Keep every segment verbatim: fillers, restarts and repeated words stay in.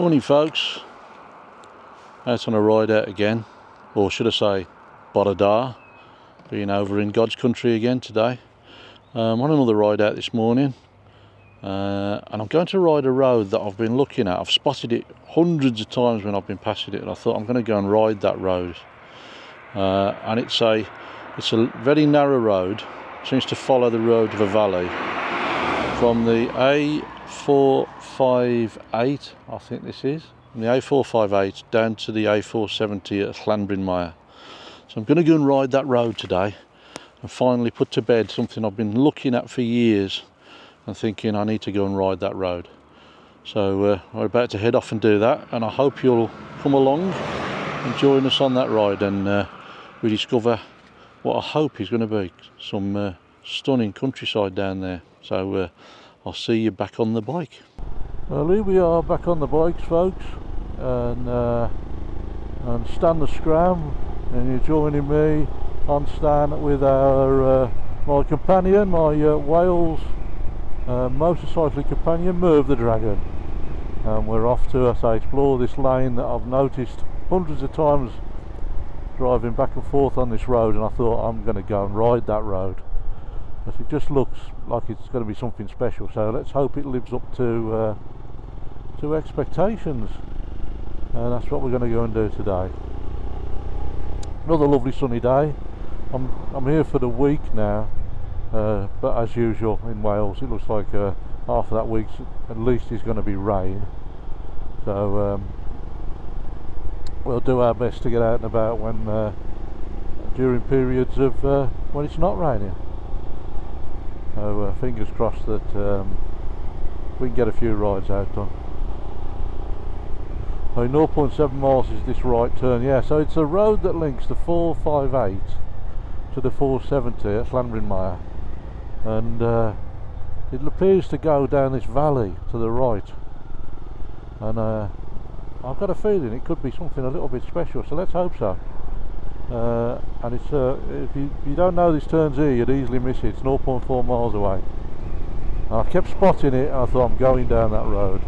Morning folks, out on a ride out again, or should I say Bodadar, being over in God's country again today. Um, on another ride out this morning, uh, and I'm going to ride a road that I've been looking at. I've spotted it hundreds of times when I've been passing it, and I thought I'm going to go and ride that road. Uh, and it's a, it's a very narrow road, it seems to follow the road of a valley. From the A four fifty-eight, I think this is, from the A four fifty-eight down to the A four seventy at Llanbrynmair. So I'm going to go and ride that road today and finally put to bed something I've been looking at for years and thinking I need to go and ride that road. So uh, we're about to head off and do that, and I hope you'll come along and join us on that ride, and uh, we discover what I hope is going to be some uh, stunning countryside down there. So uh, I'll see you back on the bike. Well, here we are back on the bikes folks, and, uh, and Stan the Scram, and you're joining me on Stan with our uh, my companion, my uh, Wales uh, motorcycling companion, Merv the Dragon. And we're off to, as I explore this lane that I've noticed hundreds of times driving back and forth on this road, and I thought I'm going to go and ride that road. It just looks like it's going to be something special, so let's hope it lives up to uh, to expectations, and that's what we're going to go and do today. Another lovely sunny day. I'm, I'm here for the week now, uh, but as usual in Wales it looks like uh, half of that week at least is going to be rain, so um, we'll do our best to get out and about when uh, during periods of uh, when it's not raining. So uh, fingers crossed that um, we can get a few rides out on. So zero point seven miles is this right turn, yeah, so it's a road that links the four fifty-eight to the four seventy at Llanbrynmair, and uh, it appears to go down this valley to the right, and uh, I've got a feeling it could be something a little bit special, so let's hope so. Uh, and it's uh, if, you, if you don't know this turns here, you'd easily miss it. It's zero point four miles away. And I kept spotting it, and I thought I'm going down that road.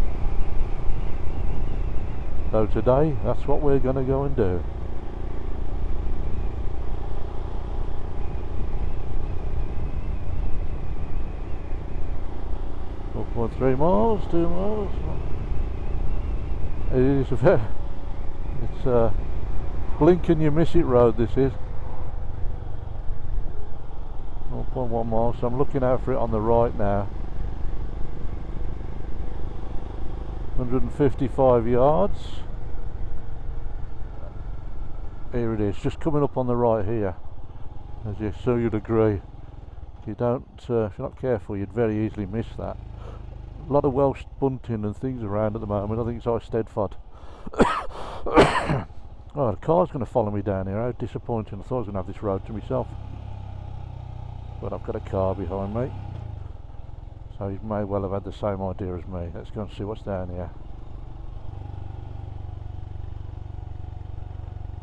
So today, that's what we're going to go and do. four point three miles, two miles. It is a very, it's uh, blink and you miss it road this is. zero point one miles, so I'm looking out for it on the right now. one hundred fifty-five yards. Here it is, just coming up on the right here. As you so you'd agree. If you don't, uh, if you're not careful, you'd very easily miss that. A lot of Welsh bunting and things around at the moment. I think it's Eisteddfod. Oh, the car's going to follow me down here, how disappointing. I thought I was going to have this road to myself. But I've got a car behind me, so he may well have had the same idea as me. Let's go and see what's down here.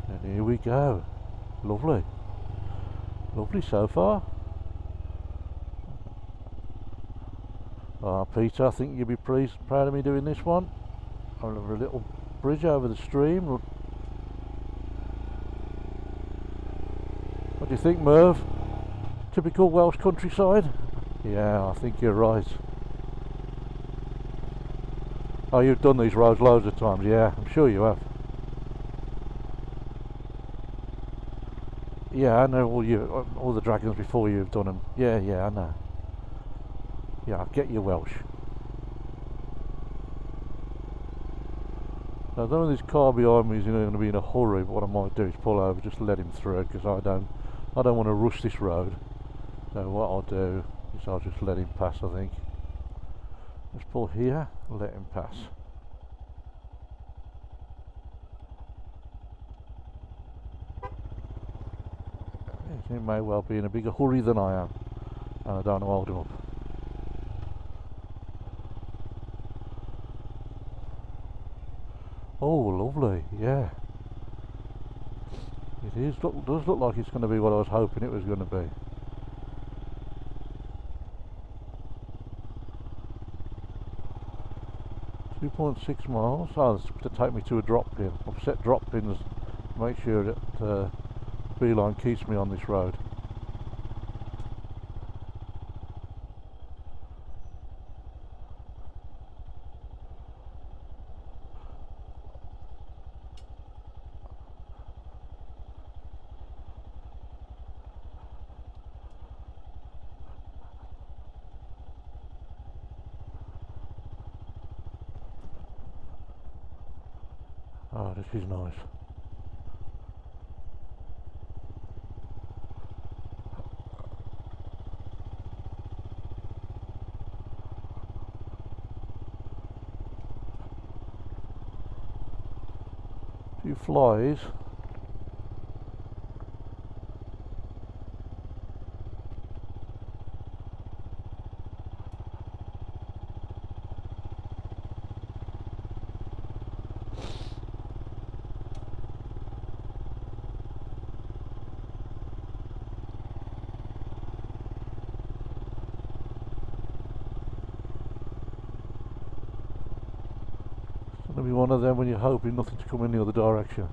And here we go. Lovely. Lovely so far. Ah, Peter, I think you'll be pleased, proud of me doing this one. I'll have a little bridge over the stream. Do you think, Merv? Typical Welsh countryside? Yeah, I think you're right. Oh, you've done these roads loads of times, yeah, I'm sure you have. Yeah, I know all you, all the dragons before you have done them. Yeah, yeah, I know. Yeah, I get your Welsh. Now, though this car behind me is going to be in a hurry, but what I might do is pull over, just let him through, because I don't. I don't want to rush this road, so what I'll do is I'll just let him pass, I think. Let's pull here, let him pass. He may well be in a bigger hurry than I am, and I don't want to hold him up. Oh, lovely, yeah. It is, look, does look like it's going to be what I was hoping it was going to be. two point six miles. Oh, this to take me to a drop pin. I've set drop pins to make sure that uh, Beeline keeps me on this road. Oh, this is nice. A few flies. Be one of them when you're hoping nothing to come in the other direction.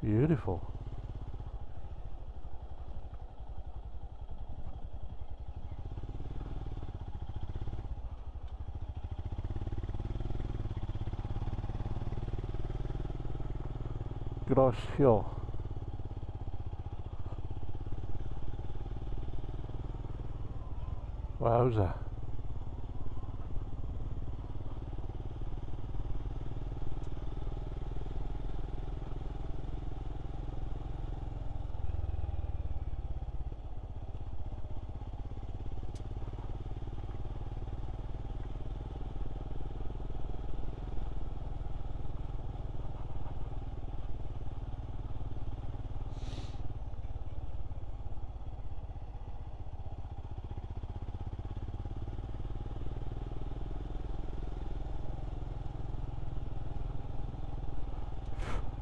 Beautiful. Hill. Wowza.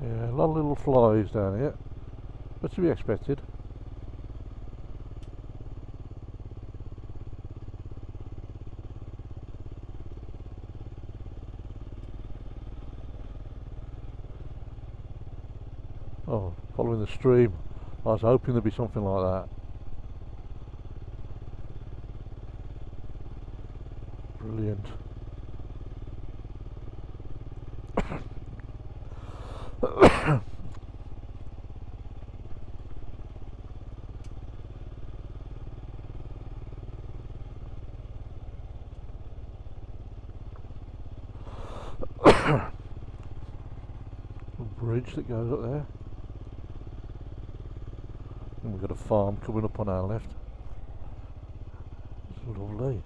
Yeah, a lot of little flies down here, but to be expected. Oh, following the stream. I was hoping there'd be something like that. Brilliant. Bridge that goes up there, and we've got a farm coming up on our left. It's lovely.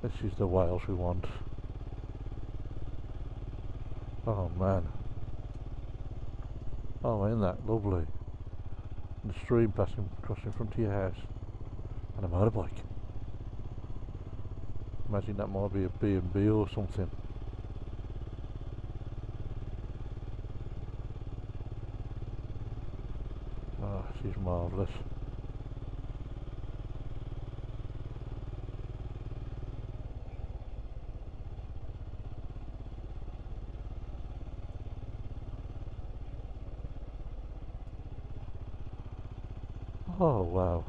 This is the Wales we want. Oh man, oh ain't that lovely, and the stream passing across in front of your house, and a motorbike. Imagine that might be a B and B or something. Oh, this is marvellous. Oh wow.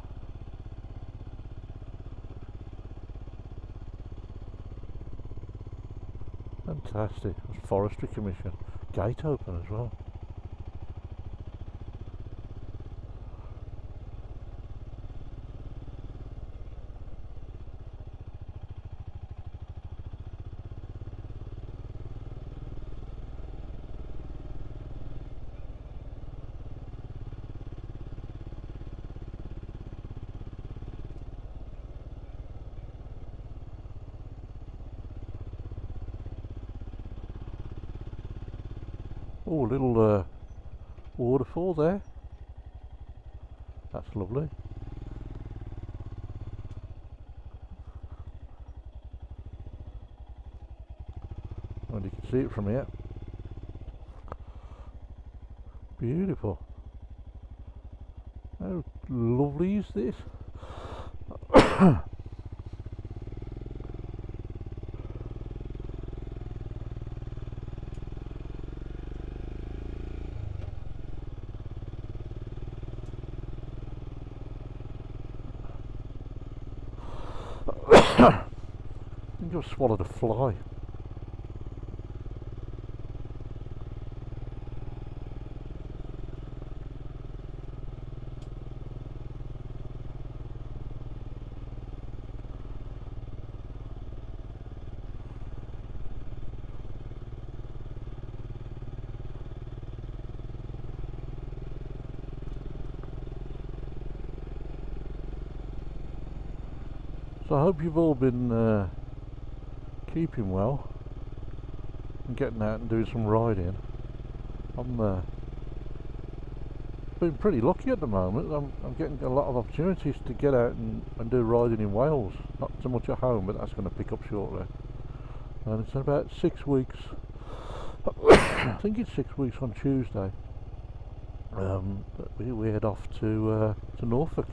Fantastic. There's Forestry Commission. Gate open as well. Oh, a little uh, waterfall there. That's lovely. And you can see it from here. Beautiful. How lovely is this? I think I've swallowed a fly. So I hope you've all been uh, keeping well and getting out and doing some riding. I'm uh, been pretty lucky at the moment. I'm, I'm getting a lot of opportunities to get out and, and do riding in Wales. Not so much at home, but that's going to pick up shortly. And it's in about six weeks. I think it's six weeks on Tuesday. Um, but we, we head off to uh, to Norfolk.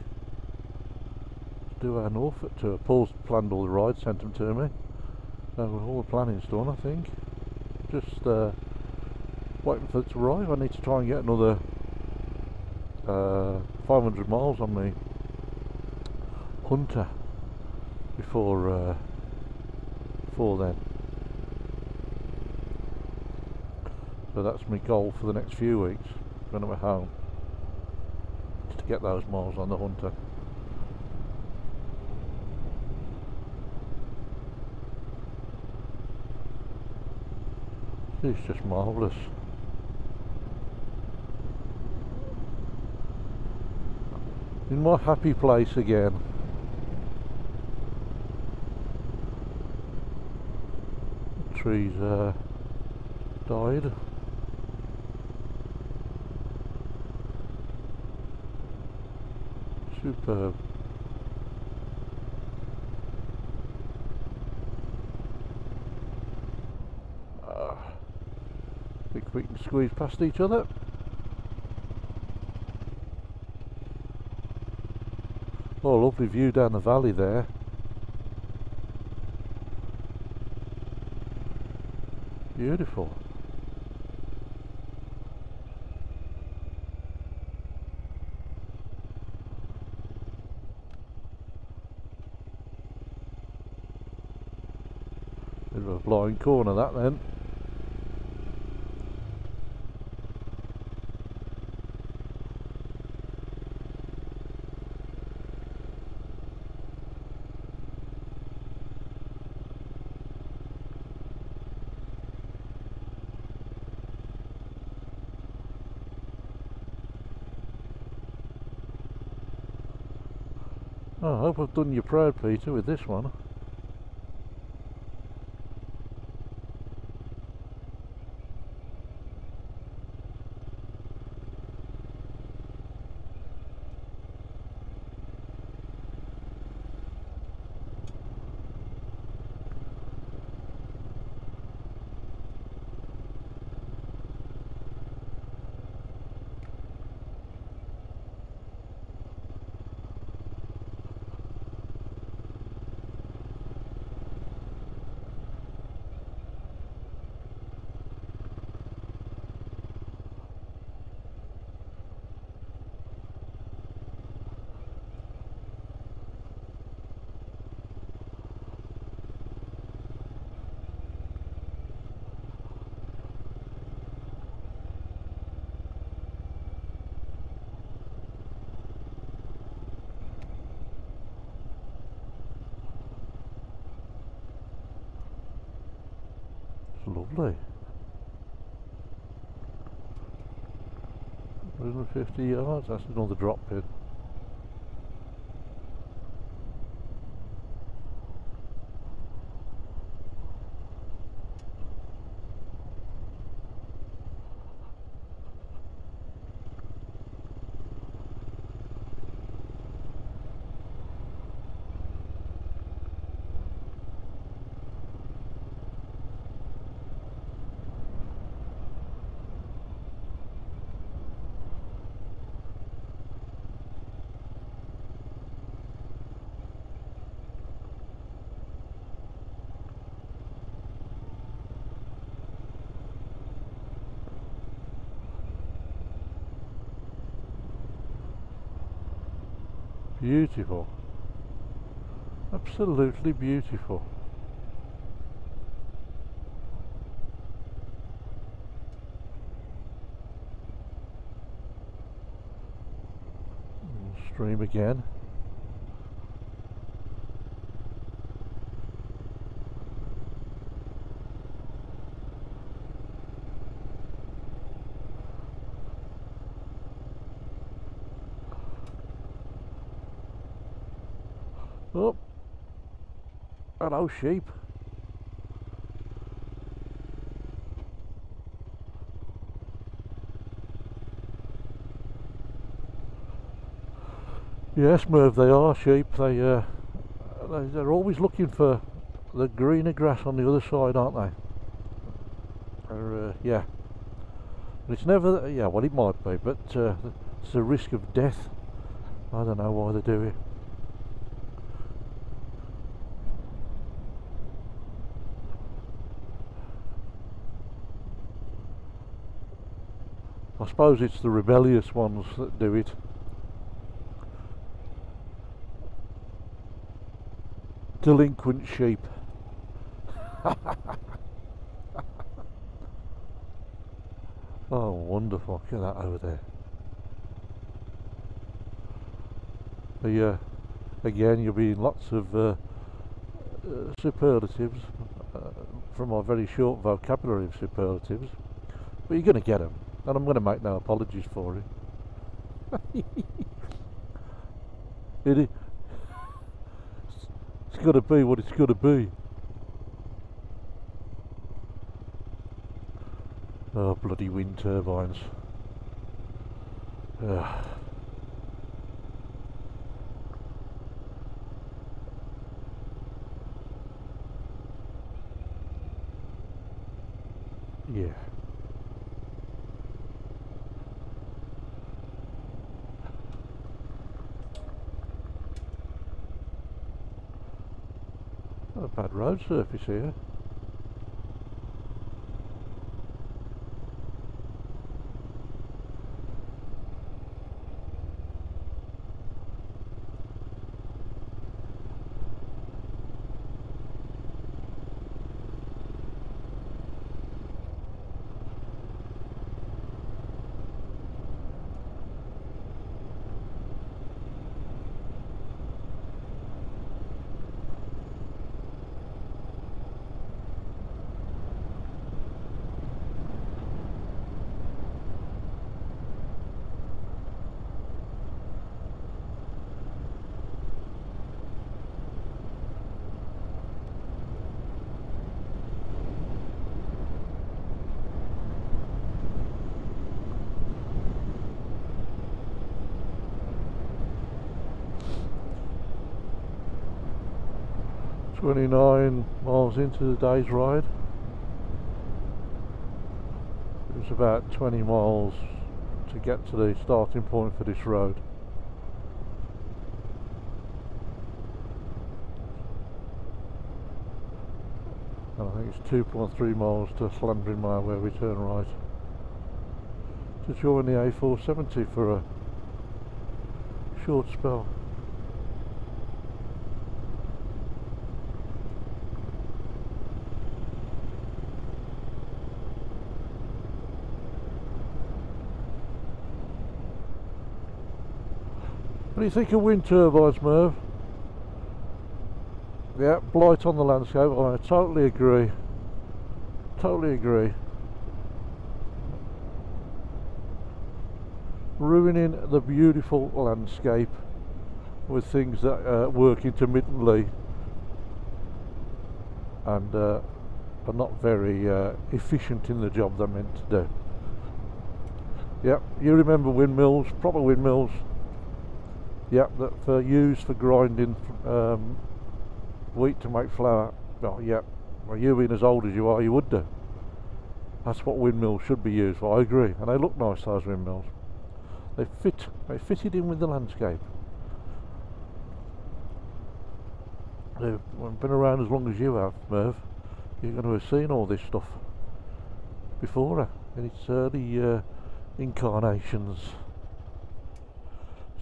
Do our Norfolk tour. Paul's planned all the rides, sent them to me. So all the planning's done, I think. Just uh, waiting for it to arrive. I need to try and get another uh, five hundred miles on the Hunter before uh, before then. So that's my goal for the next few weeks when I'm at home, is to get those miles on the Hunter. It's just marvellous. In my happy place again. The trees uh, died. Superb. We can squeeze past each other. Oh, lovely view down the valley there. Beautiful. Bit of a blind corner that then. Oh, I hope I've done you proud, Peter, with this one. Lovely. one hundred fifty yards, that's another drop in. Beautiful. Absolutely beautiful. Stream again. Oh, hello sheep. Yes, Merv, they are sheep. They, uh, they, they're always looking for the greener grass on the other side, aren't they? Or, uh, yeah. And it's never, yeah, well it might be, but uh, it's a risk of death. I don't know why they do it. I suppose it's the rebellious ones that do it. Delinquent sheep. Oh, wonderful. Look at that over there. The, uh, again, you'll be in lots of uh, uh, superlatives uh, from our very short vocabulary of superlatives, but you're going to get them. And I'm going to make no apologies for it. It is, it's got to be what it's got to be. Oh, bloody wind turbines. Ugh. Yeah. Not a bad road surface here. twenty-nine miles into the day's ride. It was about twenty miles to get to the starting point for this road. And I think it's two point three miles to Llanbrynmair where we turn right to join the A four seventy for a short spell. What do you think of wind turbines, Merv? Yeah, blight on the landscape. I totally agree. Totally agree. Ruining the beautiful landscape with things that uh, work intermittently and uh, are not very uh, efficient in the job they're meant to do. Yeah, you remember windmills, proper windmills. Yep, that for used for grinding um, wheat to make flour. Oh, yep. Well, you being as old as you are, you would do. That's what windmills should be used for. I agree, and they look nice, those windmills. They fit. They fitted in with the landscape. They've been around as long as you have, Merv. You're going to have seen all this stuff before in its early uh, incarnations.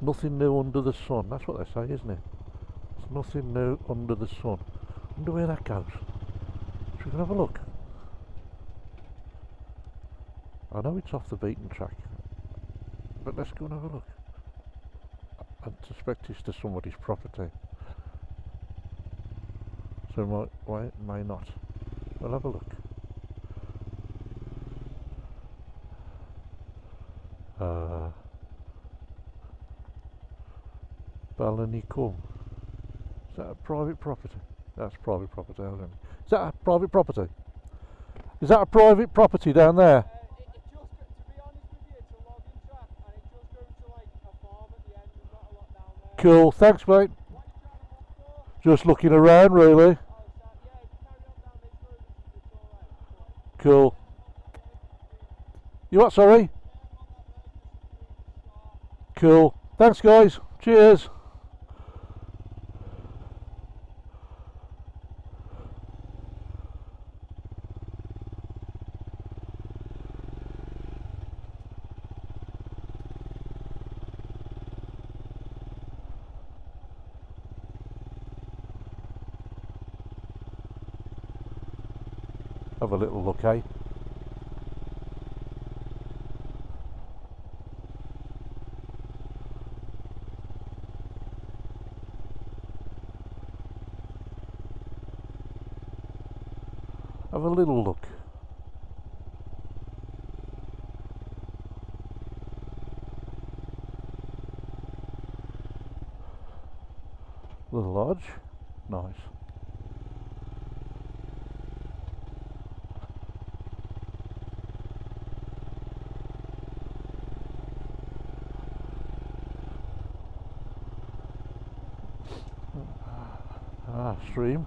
It's nothing new under the sun. That's what they say, isn't it? It's nothing new under the sun. I wonder where that goes. So we can have a look. I know it's off the beaten track, but let's go and have a look. I suspect it's to somebody's property, so might, why it may not. We'll have a look. Uh, Ballinicum. Is that a private property? That's private property, isn't it? Is that a private property? Is that a private property down there? Cool, thanks mate. Just looking around really. Cool. You what, sorry? Cool. Thanks guys. Cheers. Have a little look, eh? Have a little look. The lodge, nice. Ah, stream.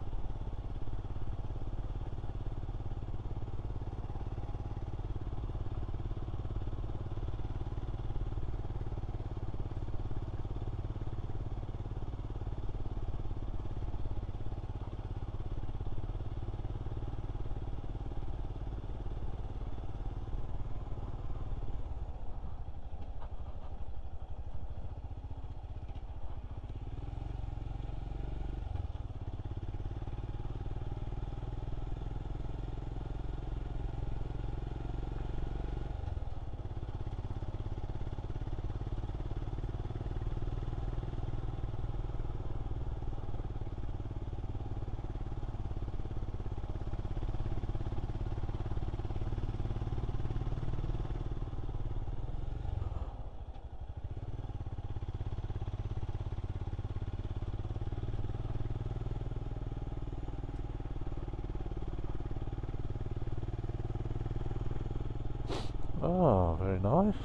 Oh, very nice.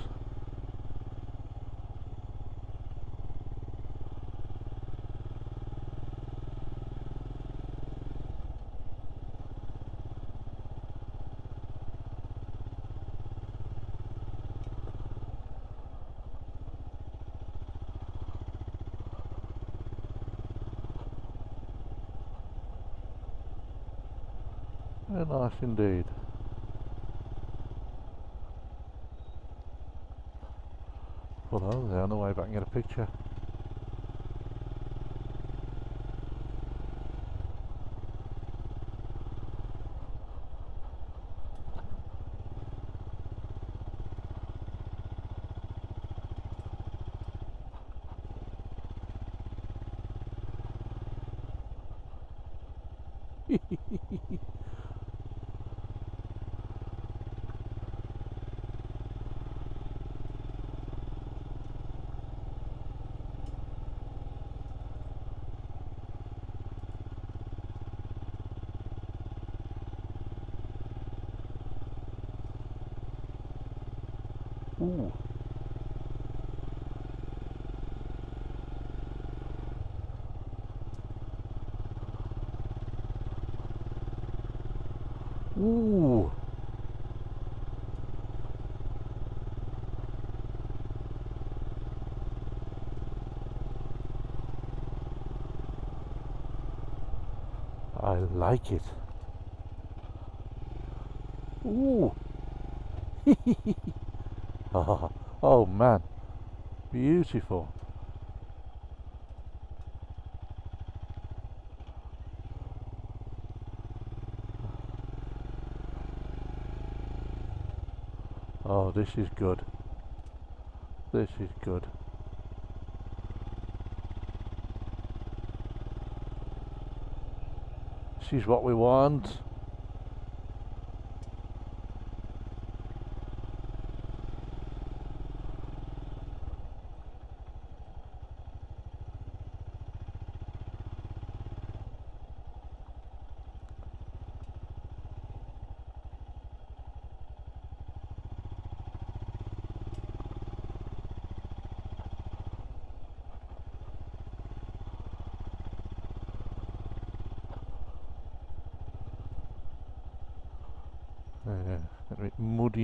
Very nice indeed. Well, they're on the way back and get a picture. Ooh. Ooh. I like it. Ooh. Oh man, beautiful. this is good. This is good. This is what we want.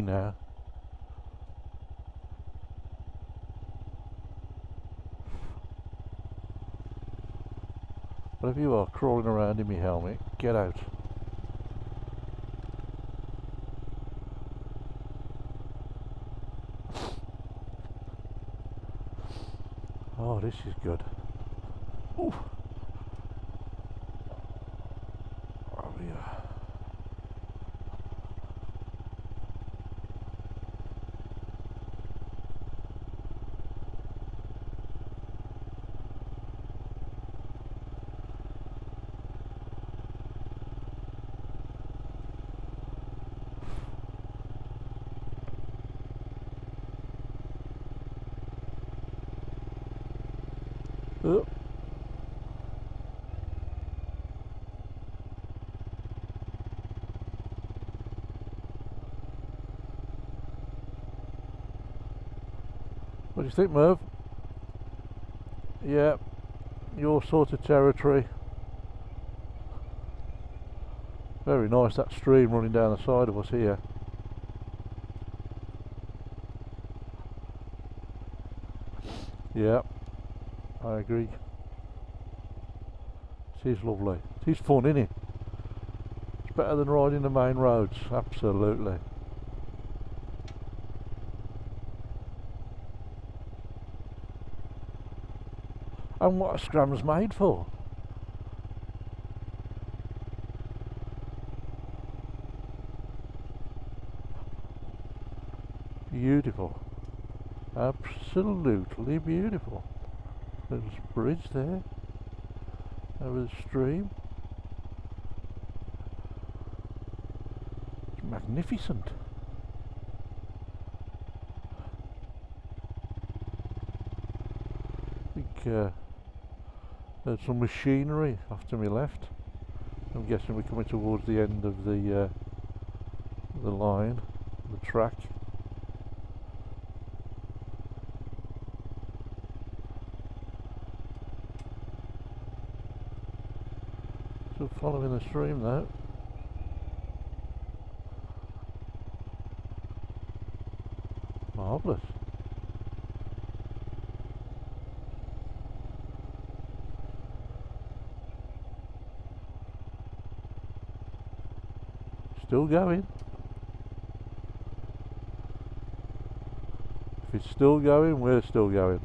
Now but if you are crawling around in my helmet, get out. Oh, this is good. Ooh. Oh. What do you think, Merv? Yeah, your sort of territory. Very nice, that stream running down the side of us here. Yeah. I agree. It is lovely. It is fun, isn't it? It's better than riding the main roads, absolutely. And what a scram's made for. Beautiful. Absolutely beautiful. There's a bridge there over the stream. It's magnificent. I think uh, there's some machinery off to my left. I'm guessing we're coming towards the end of the uh, the line, the track. Following the stream though. Marvellous. Still going. If it's still going, we're still going.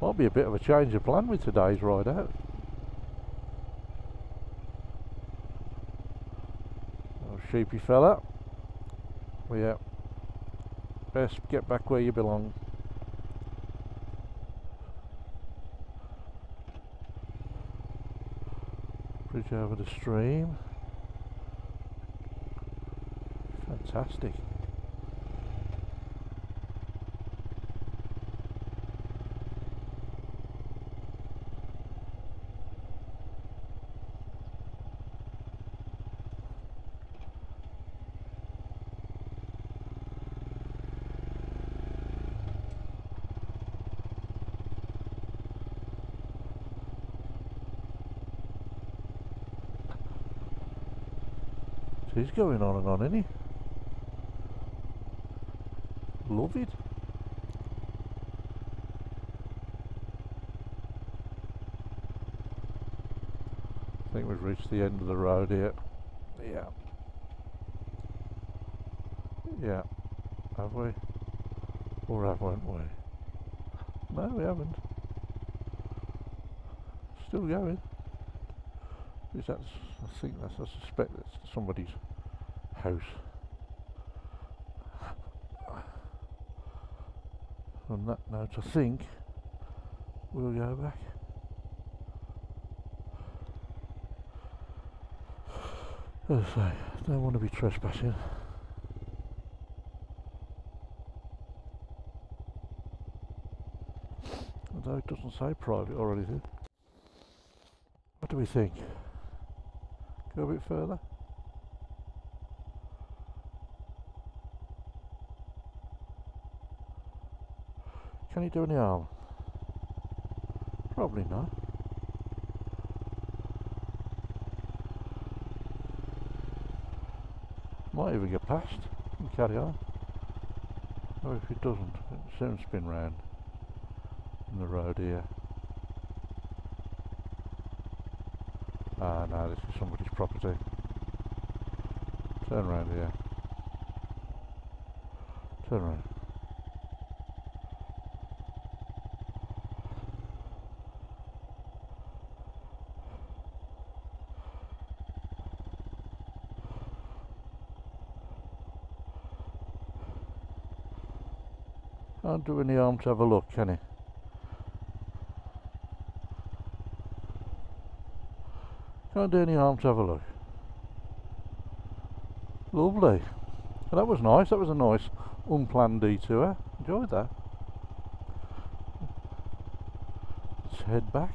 Might be a bit of a change of plan with today's ride out. Oh, sheepy fella. Yeah. Best get back where you belong. Bridge over the stream. Fantastic. He's going on and on, isn't he? Love it. I think we've reached the end of the road here. Yeah. Yeah. Have we? Or haven't we? No, we haven't. Still going. Is that? I think that's. I suspect that's somebody's house. On that note, I think we'll go back. As I say, don't want to be trespassing. Although it doesn't say private or anything. What do we think? Go a bit further? Can it do any harm? Probably not. Might even get past and carry on. Or if it doesn't, it'll soon spin round in the road here. Ah no, this is somebody's property. Turn round here. Turn round. Can't do any harm to have a look, can he? Can't do any harm to have a look. Lovely. Well, that was nice. That was a nice unplanned detour. Enjoyed that. Let's head back.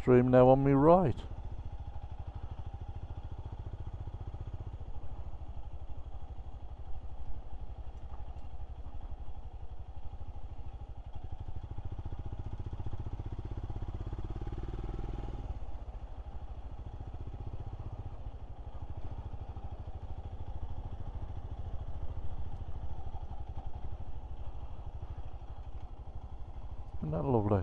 Stream now on me right. Isn't that lovely?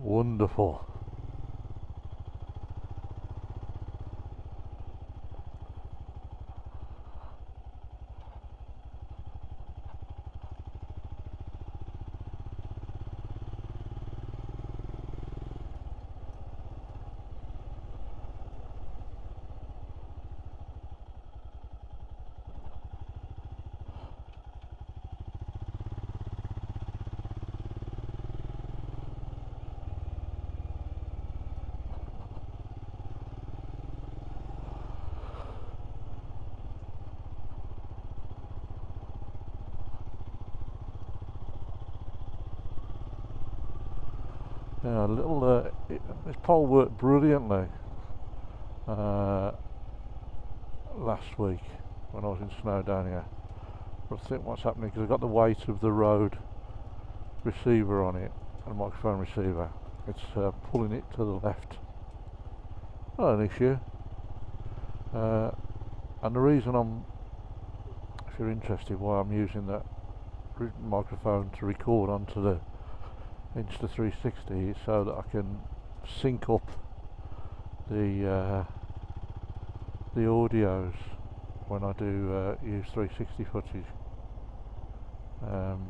Wonderful. Yeah, a little. Uh, it, this pole worked brilliantly uh, last week when I was in Snowdonia. But I think what's happening because I've got the weight of the road receiver on it and a microphone receiver. It's uh, pulling it to the left. Not an issue. Uh, and the reason I'm, if you're interested, why I'm using that microphone to record onto the Insta three sixty, so that I can sync up the uh, the audios when I do uh, use three sixty footage. Um,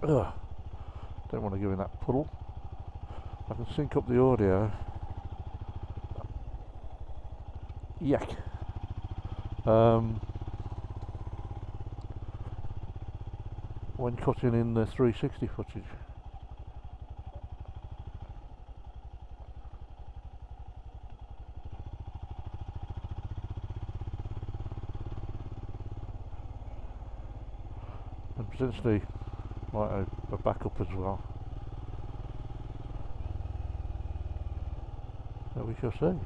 ugh, don't want to go in that puddle. I can sync up the audio. Yuck. Um, when cutting in the three sixty footage. And potentially might have a backup as well. That we shall see.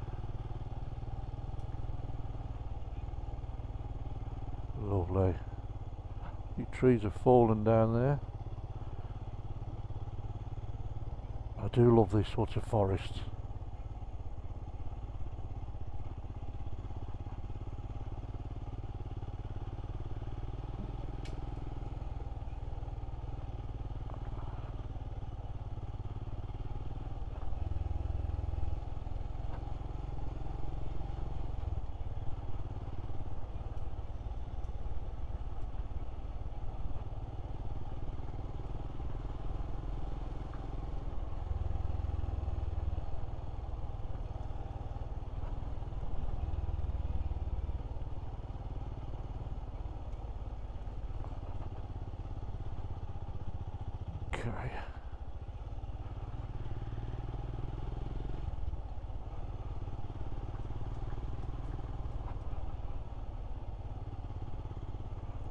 Lovely. The trees have fallen down there. I do love these sorts of forests.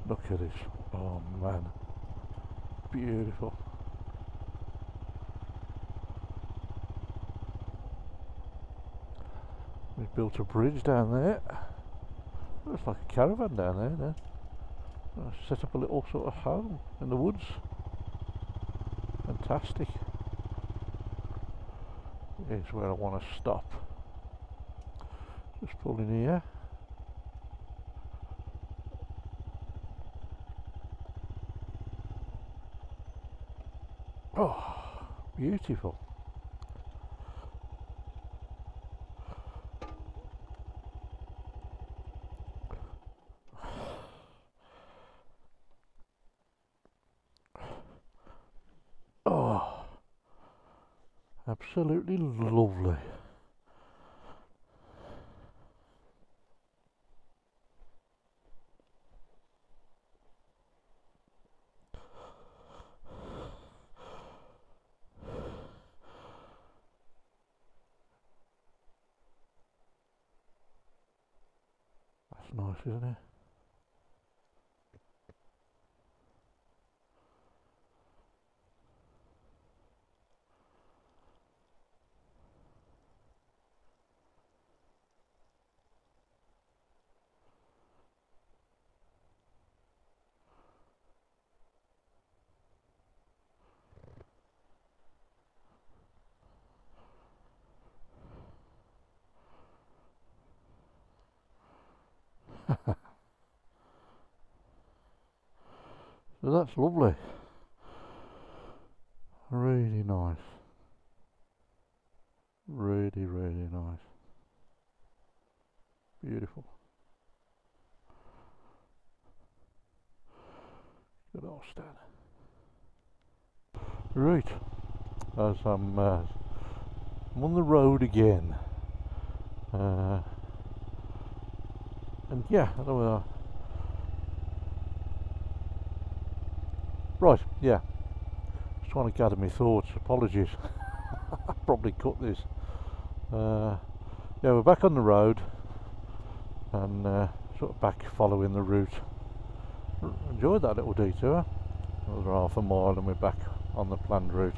Look at this, oh man, beautiful. We built a bridge down there. Looks like a caravan down there now. I set up a little sort of home in the woods. Fantastic. Here's where I want to stop. Just pull in here. Oh, beautiful. Oh, absolutely lovely. Nice, isn't it? So that's lovely. Really nice. Really, really nice. Beautiful. Good old stand. Right, as I'm, uh, I'm on the road again. Uh, and yeah, I don't know. Right, yeah, just trying to gather my thoughts, apologies, I probably cut this. Uh, yeah, we're back on the road and uh, sort of back following the route. R enjoyed that little detour, another half a mile and we're back on the planned route.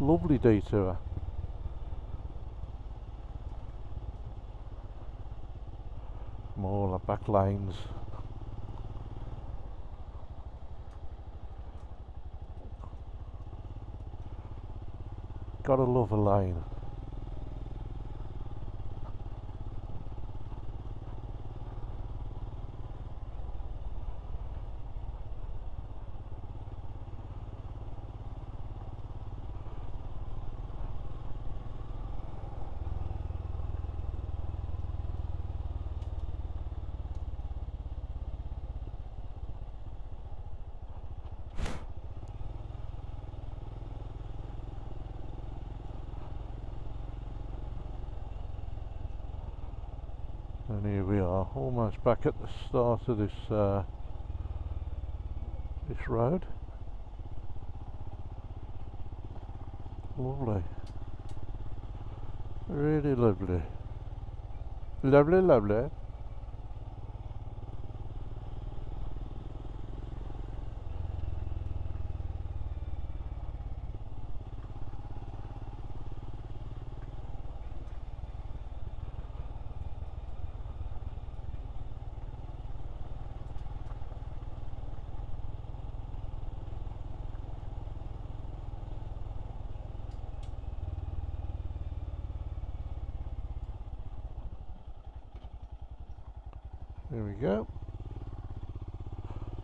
Lovely detour. From all the back lanes. Gotta love a lane. And here we are, almost back at the start of this uh, this road. Lovely, really lovely, lovely, lovely. There we go,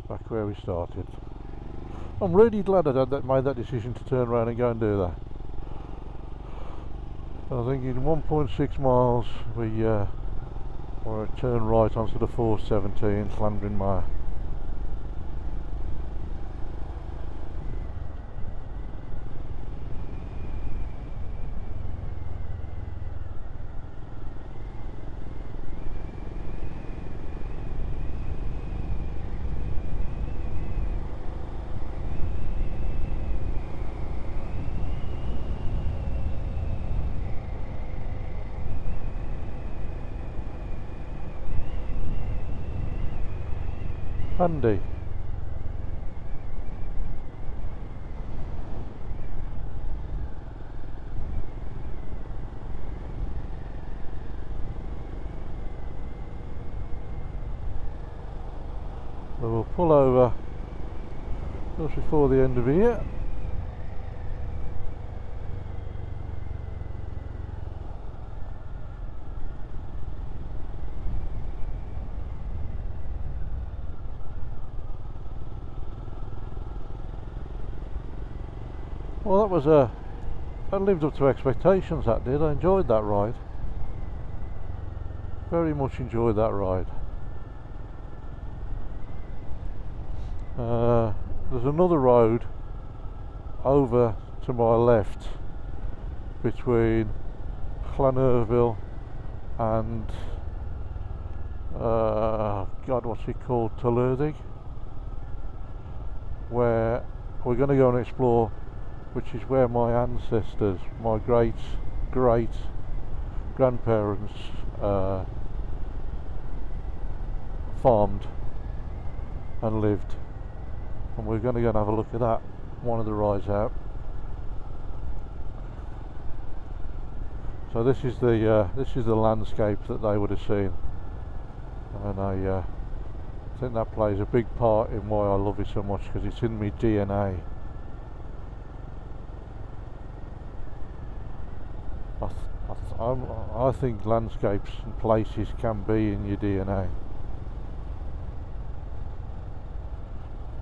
back where we started. I'm really glad I had that, made that decision to turn around and go and do that. I think in one point six miles we uh, were a turn right onto the A four seventy in Llanbrynmair. Handy. We will pull over just before the end of here. Well, that was a, that lived up to expectations, that did. I enjoyed that ride. Very much enjoyed that ride. Uh, there's another road over to my left between Llanerville and, uh, God, what's it called, Tallerdig, where we're going to go and explore, which is where my ancestors, my great, great grandparents uh, farmed and lived. And we're going to go and have a look at that, one of the rides out. So this is the, uh, this is the landscape that they would have seen. And I uh, think that plays a big part in why I love it so much, because it's in my D N A. I, th I, th I'm, I think landscapes and places can be in your D N A.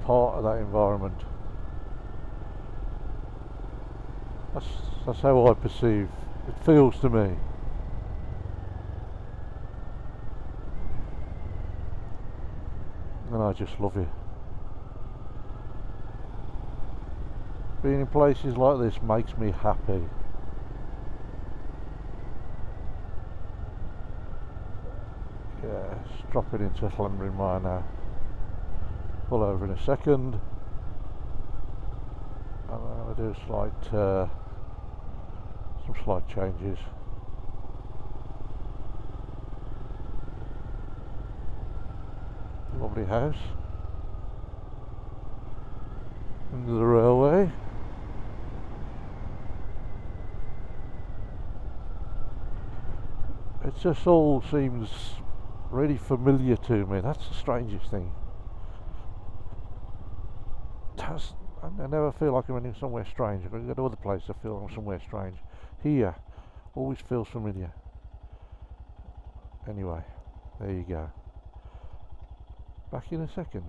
Part of that environment. That's, that's how I perceive. It feels to me. And I just love it. Being in places like this makes me happy. Dropping into Llanbrynmair now. Pull over in a second. And I'm going to do slight, uh, some slight changes. Lovely house. Under the railway. It just all seems really familiar to me. That's the strangest thing. That's, I never feel like I'm in somewhere strange. I've got other places I feel I'm somewhere strange. Here, always feels familiar. Anyway, there you go. Back in a second.